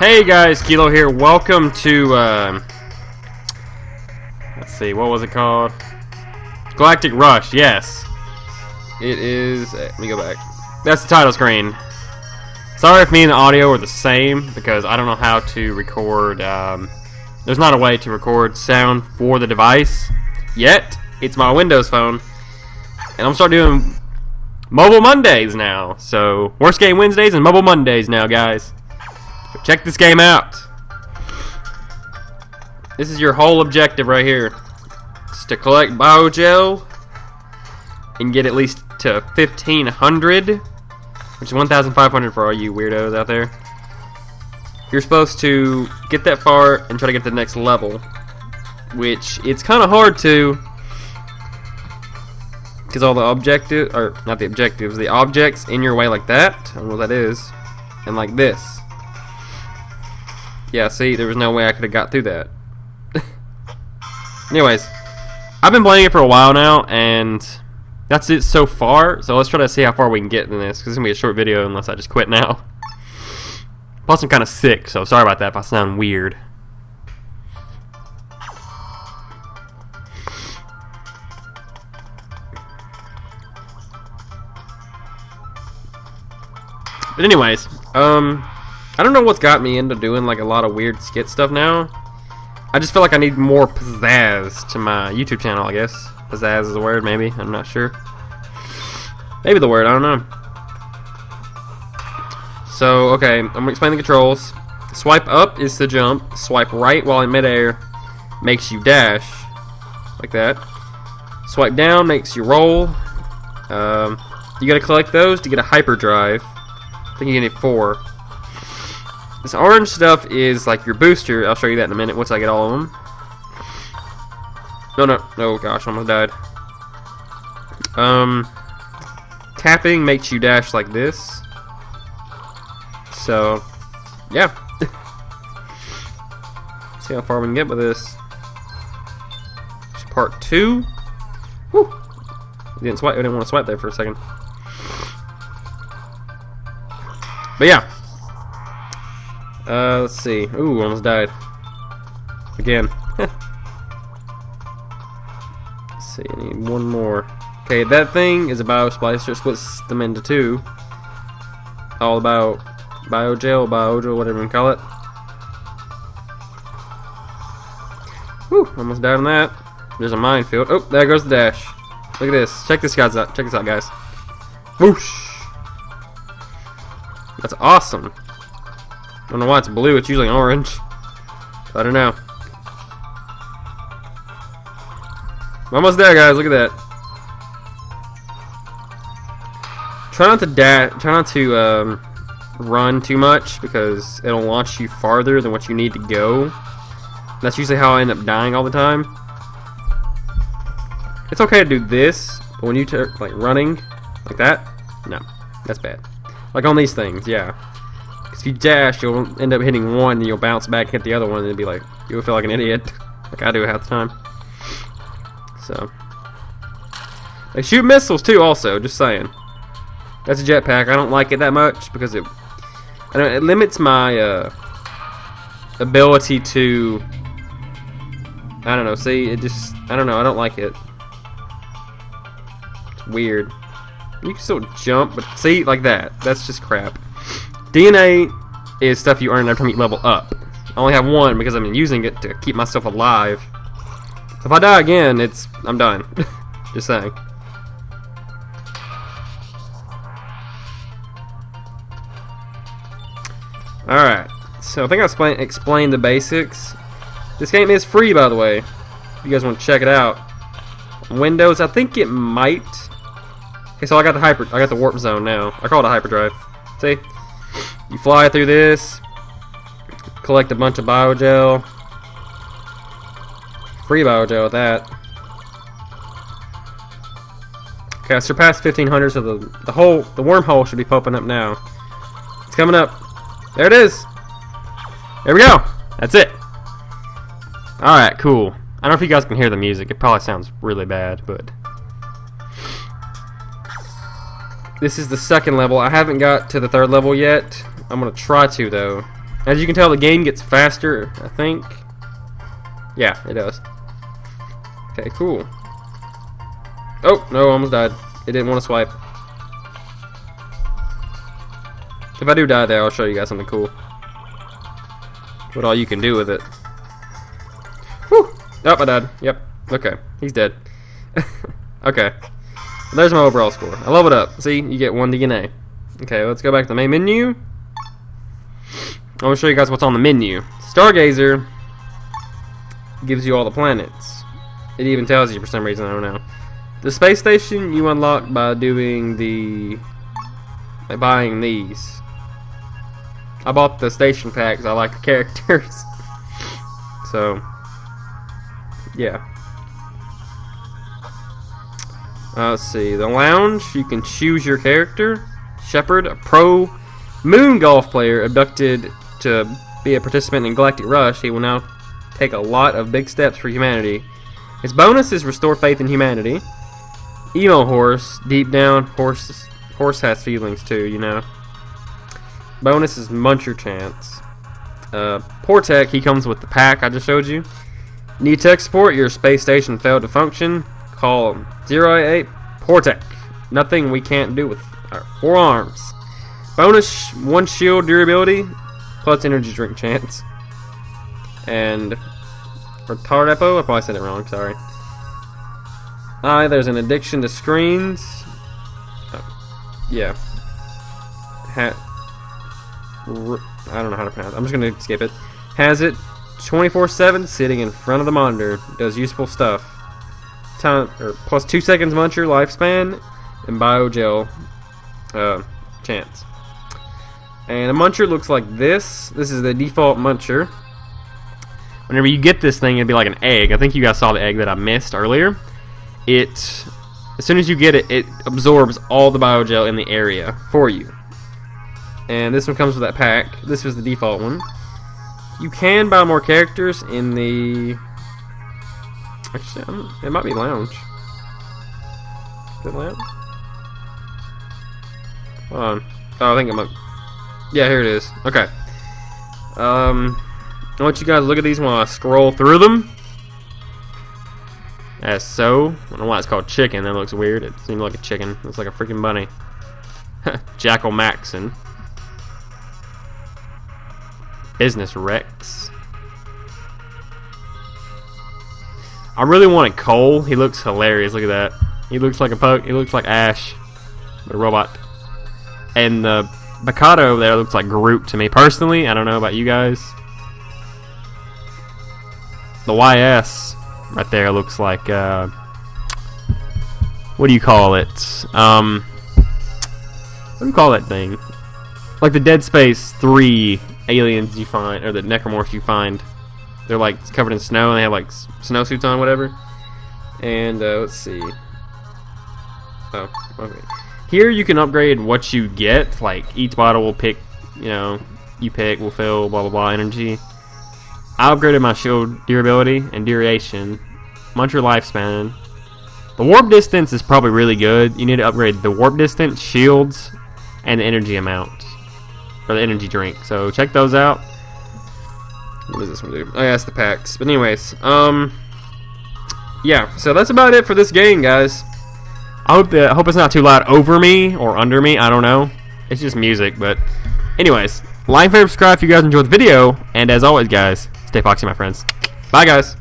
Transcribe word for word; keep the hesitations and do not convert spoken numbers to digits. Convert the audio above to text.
Hey guys, Kilo here. Welcome to, um, let's see, what was it called? Galactic Rush, yes. It is, let me go back. That's the title screen. Sorry if me and the audio are the same, because I don't know how to record, um, there's not a way to record sound for the device yet. It's my Windows phone. And I'm starting doing Mobile Mondays now. So, Worst Game Wednesdays and Mobile Mondays now, guys. Check this game out. This is your whole objective right here. It's to collect bio gel and get at least to fifteen hundred, which is one thousand five hundred for all you weirdos out there. You're supposed to get that far and try to get to the next level, which it's kind of hard to, because all the objective, or not the objectives, the objects in your way like that. I don't know what that is. And like this. Yeah, see, there was no way I could have got through that. Anyways, I've been playing it for a while now, and that's it so far. So let's try to see how far we can get in this, because it's going to be a short video unless I just quit now. Plus, I'm kind of sick, so sorry about that if I sound weird. But anyways, um... I don't know what's got me into doing like a lot of weird skit stuff now. I just feel like I need more pizzazz to my YouTube channel, I guess. Pizzazz is the word, maybe. I'm not sure. Maybe the word, I don't know. So, okay, I'm going to explain the controls. Swipe up is to jump. Swipe right while in midair makes you dash. Like that. Swipe down makes you roll. Um, you got to collect those to get a hyperdrive. I think you need four. This orange stuff is like your booster. I'll show you that in a minute once I get all of them. No, no, no, gosh, I almost died. Um, tapping makes you dash like this. So, yeah. See how far we can get with this. It's part two. Woo! I didn't swipe. I didn't want to swipe there for a second. But yeah. Uh, let's see. Ooh, almost died. Again. Let's see, I need one more. Okay, that thing is a bio splicer. It splits them into two. All about bio gel, bio gel, whatever you call it. Whew, almost died on that. There's a minefield. Oh, there goes the dash. Look at this. Check this guy's out. Check this out, guys. Whoosh. That's awesome. I don't know why it's blue, it's usually orange. I don't know. I'm almost there, guys, look at that. Try not to da try not to um, run too much, because it'll launch you farther than what you need to go. That's usually how I end up dying all the time. It's okay to do this, but when you start like running like that, no, that's bad. Like on these things, yeah. If you dash, you'll end up hitting one, and you'll bounce back and hit the other one, and it'll be like, you'll feel like an idiot, like I do half the time. So, they shoot missiles too, also. Just saying, that's a jetpack. I don't like it that much because it, I don't, it limits my uh, ability to. I don't know. See, it just, I don't know. I don't like it. It's weird. You can still jump, but see, like that. That's just crap. D N A is stuff you earn every time you level up. I only have one because I've been using it to keep myself alive. If I die again, it's I'm done. Just saying. Alright, so I think I explain, explained the basics. This game is free, by the way. If you guys want to check it out. Windows, I think it might. Okay, so I got the hyper, I got the warp zone now. I call it a hyperdrive. See? You fly through this, collect a bunch of bio gel, free bio gel with that. Okay, I surpassed fifteen hundred, so the the whole the wormhole should be popping up now. It's coming up. There it is. There we go. That's it. All right, cool. I don't know if you guys can hear the music. It probably sounds really bad, but. This is the second level. I haven't got to the third level yet. I'm gonna try to though. As you can tell, the game gets faster, I think. Yeah, it does. Okay, cool. Oh, no, almost died. It didn't want to swipe. If I do die there, I'll show you guys something cool. What all you can do with it. Whew! Oh, I died. Yep. Okay. He's dead. Okay. Well, there's my overall score. I leveled up. See? You get one D N A. Okay, let's go back to the main menu. I want to show you guys what's on the menu. Stargazer gives you all the planets. It even tells you for some reason, I don't know. The space station you unlock by doing the... by buying these. I bought the station packs. I like the characters. So, yeah. Uh, let's see. The lounge, you can choose your character. Shepherd, a pro moon golf player abducted to be a participant in Galactic Rush. He will now take a lot of big steps for humanity. His bonus is restore faith in humanity. Emo horse, deep down, horse, horse has feelings too, you know. Bonus is muncher chance. Uh, Portek, he comes with the pack I just showed you. Need tech support, your space station failed to function. Call zero eight Portek. Nothing we can't do with our four arms. Bonus, one shield durability, plus energy drink chance. And Retardepo, I probably said it wrong, sorry. Aye, there's an addiction to screens. Oh, yeah. Hat. I don't know how to pronounce it. I'm just going to skip it. Has it twenty-four seven sitting in front of the monitor. Does useful stuff. Time or plus two seconds muncher lifespan and bio gel uh, chance. And a muncher looks like this. This is the default muncher. Whenever you get this thing, it'll be like an egg. I think you guys saw the egg that I missed earlier. It, as soon as you get it, it absorbs all the bio gel in the area for you. And this one comes with that pack. This was the default one. You can buy more characters in the... Actually, it might be lounge. Is it lounge? Hold on. Oh, I think it might... Yeah, here it is. Okay. Um, I want you guys to look at these while I scroll through them. As so. I don't know why it's called chicken. That looks weird. It seems like a chicken. It's like a freaking bunny. Jackal Maxon. Business Rex. I really wanted Cole. He looks hilarious. Look at that. He looks like a poke. He looks like Ash, but a robot. And the Bakato over there looks like Groot to me personally. I don't know about you guys. The Y S right there looks like uh, what do you call it? Um, what do you call that thing? Like the Dead Space three. Aliens you find, or the necromorphs you find, they're like covered in snow and they have like snow suits on, whatever. And uh, let's see. Oh, okay. Here you can upgrade what you get. Like each bottle will pick, you know, you pick will fill blah blah blah energy. I upgraded my shield durability and duration, muncher lifespan. The warp distance is probably really good. You need to upgrade the warp distance, shields, and the energy amount. Or the energy drink, so check those out. What does this one do? Oh yeah, it's the packs. But anyways, um, yeah. So that's about it for this game, guys. I hope that I hope it's not too loud over me or under me. I don't know. It's just music, but anyways, like, favorite, subscribe if you guys enjoyed the video, and as always, guys, stay foxy, my friends. Bye, guys.